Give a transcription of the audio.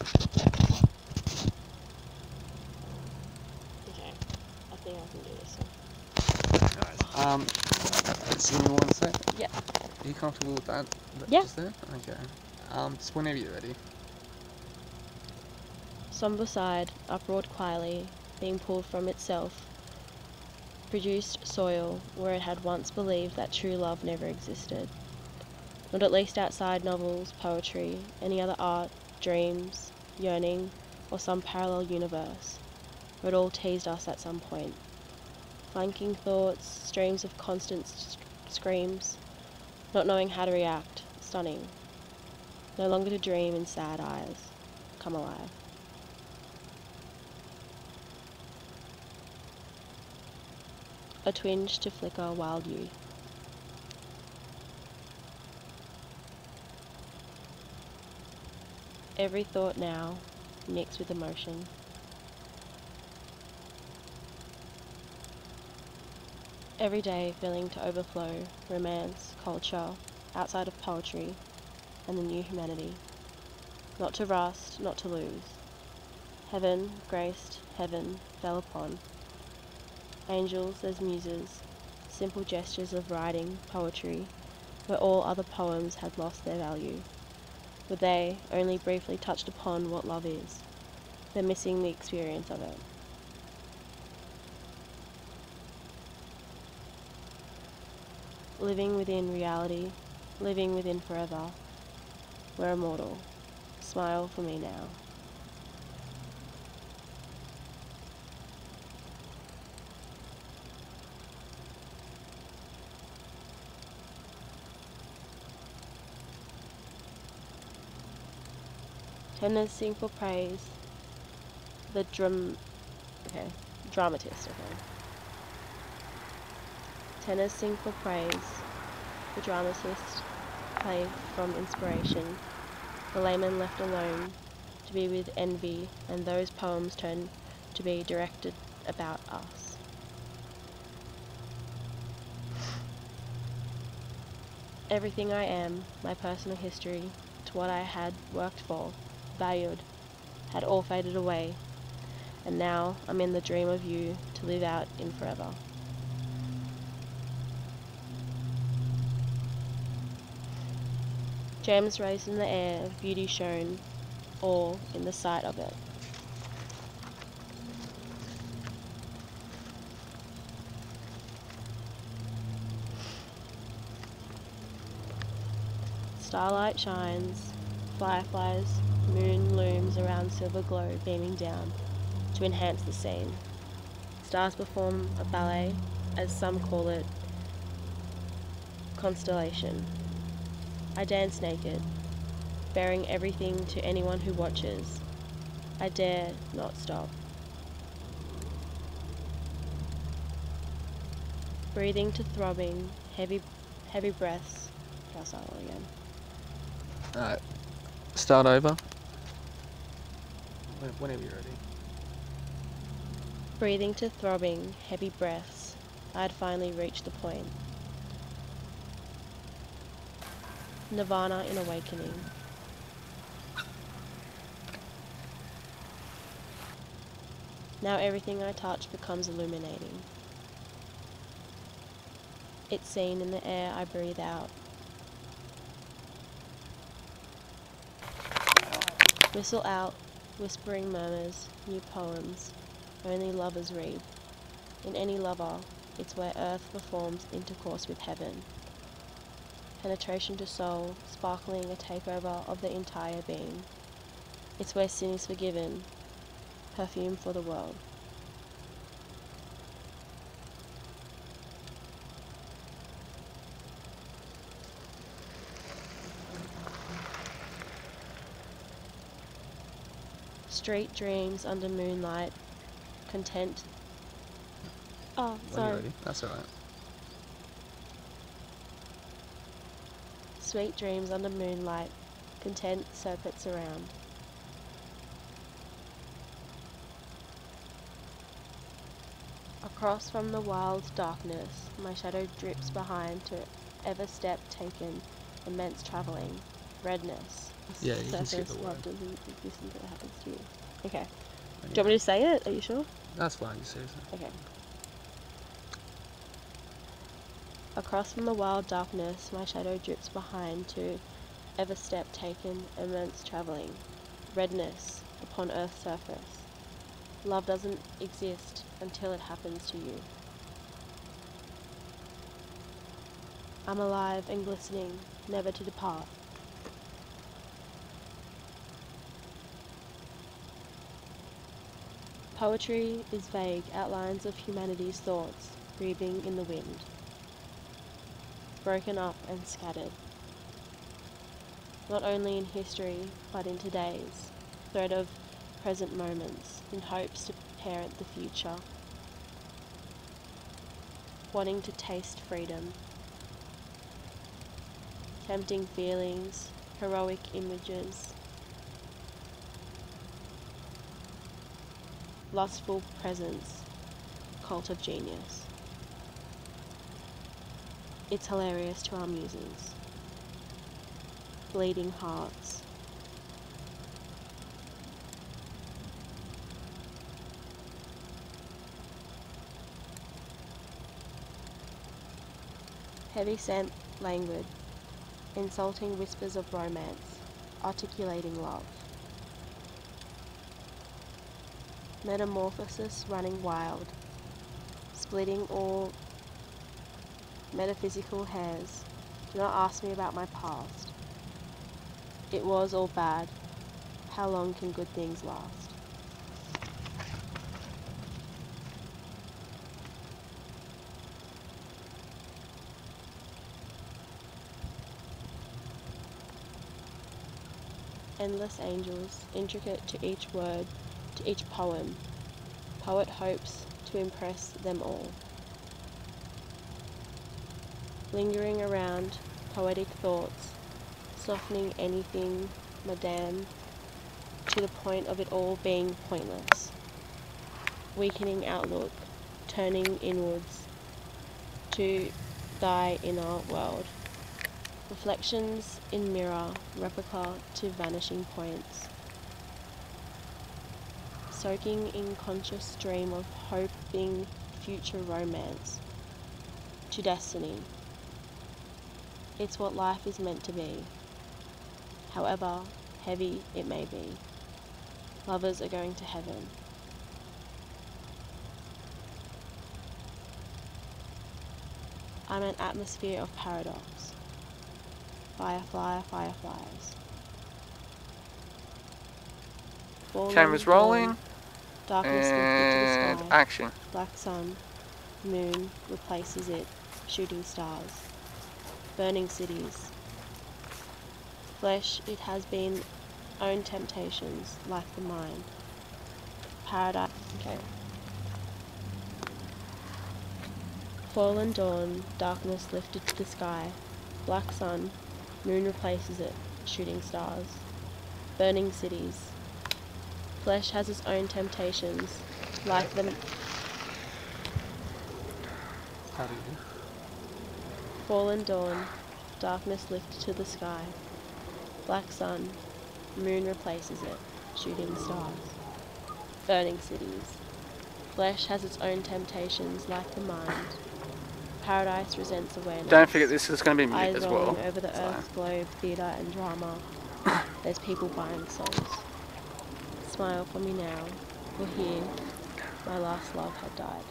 Okay, I think I can do this one. Just give me one sec. Yeah. Are you comfortable with that? Yeah. Just there? Okay. Just whenever you're ready. Somber side, uproared quietly, being pulled from itself, produced soil where it had once believed that true love never existed. Not at least outside novels, poetry, any other art, dreams, yearning, or some parallel universe, where it all teased us at some point. Flanking thoughts, streams of constant screams, not knowing how to react, stunning. No longer to dream in sad eyes, come alive. A twinge to flicker wild youth. Every thought now, mixed with emotion. Every day filling to overflow, romance, culture, outside of poetry, and the new humanity. Not to rust, not to lose. Heaven, graced, heaven, fell upon. Angels as muses, simple gestures of writing, poetry, where all other poems had lost their value. For they only briefly touched upon what love is. They're missing the experience of it. Living within reality, living within forever. We're immortal. Smile for me now. Tenors sing for praise. The Tenors sing for praise. The dramatist play from inspiration. The layman left alone to be with envy, and those poems turned to be directed about us. Everything I am, my personal history, to what I had worked for, valued, had all faded away, and now I'm in the dream of you to live out in forever. Gems raised in the air, beauty shown, all in the sight of it. Starlight shines, fireflies, moon looms around silver glow beaming down to enhance the scene. Stars perform a ballet, as some call it, constellation. I dance naked, bearing everything to anyone who watches. I dare not stop. Breathing to throbbing, heavy breaths. I'll start all again. Alright, start over. Whenever you're ready. Breathing to throbbing, heavy breaths. I had finally reached the point. Nirvana in awakening. Now everything I touch becomes illuminating. It's seen in the air I breathe out. Whistle out, whispering murmurs, new poems, only lovers read. In any lover, it's where earth performs intercourse with heaven. Penetration to soul, sparkling a takeover of the entire being. It's where sin is forgiven, perfume for the world. Street dreams under moonlight, content. Oh, sorry. That's alright. Sweet dreams under moonlight, content serpents around. Across from the wild darkness, my shadow drips behind to ever step taken, immense travelling, redness. Yeah, you can skip the word. That happens to you. Okay. Anyway. Do you want me to say it? Are you sure? That's fine, you say it. Okay. Across from the wild darkness, my shadow droops behind to ever step taken, immense travelling. Redness upon earth's surface. Love doesn't exist until it happens to you. I'm alive and glistening, never to depart. Poetry is vague outlines of humanity's thoughts, breathing in the wind. Broken up and scattered. Not only in history, but in today's thread of present moments, in hopes to parent the future. Wanting to taste freedom. Tempting feelings, heroic images. Lustful presence, cult of genius. It's hilarious to our musings. Bleeding hearts. Heavy scent, languid. Insulting whispers of romance. Articulating love. Metamorphosis running wild, splitting all metaphysical hairs. Do not ask me about my past. It was all bad. How long can good things last? Endless angels, intricate to each word, to each poem. Poet hopes to impress them all. Lingering around, poetic thoughts, softening anything, madame, to the point of it all being pointless. Weakening outlook, turning inwards to thy inner world. Reflections in mirror, replica to vanishing points. Soaking in conscious dream of hoping future romance to destiny. It's what life is meant to be, however heavy it may be. Lovers are going to heaven. I'm an atmosphere of paradox. Firefly, fireflies. Falling, camera's rolling. Darkness and to the sky. Action. Black sun, moon replaces it, shooting stars, burning cities. Flesh, it has been own temptations, like the mind. Paradise, okay. Fallen dawn, darkness lifted to the sky. Black sun, moon replaces it, shooting stars, burning cities. Flesh has its own temptations, like the fallen dawn, darkness lifted to the sky, black sun, moon replaces it, shooting stars, burning cities. Flesh has its own temptations, like the mind. Paradise resents awareness. Don't forget this is going to be mute as well. Eyes over the earth's globe, theatre and drama. There's people buying souls. Smile for me now, for here, my last love had died.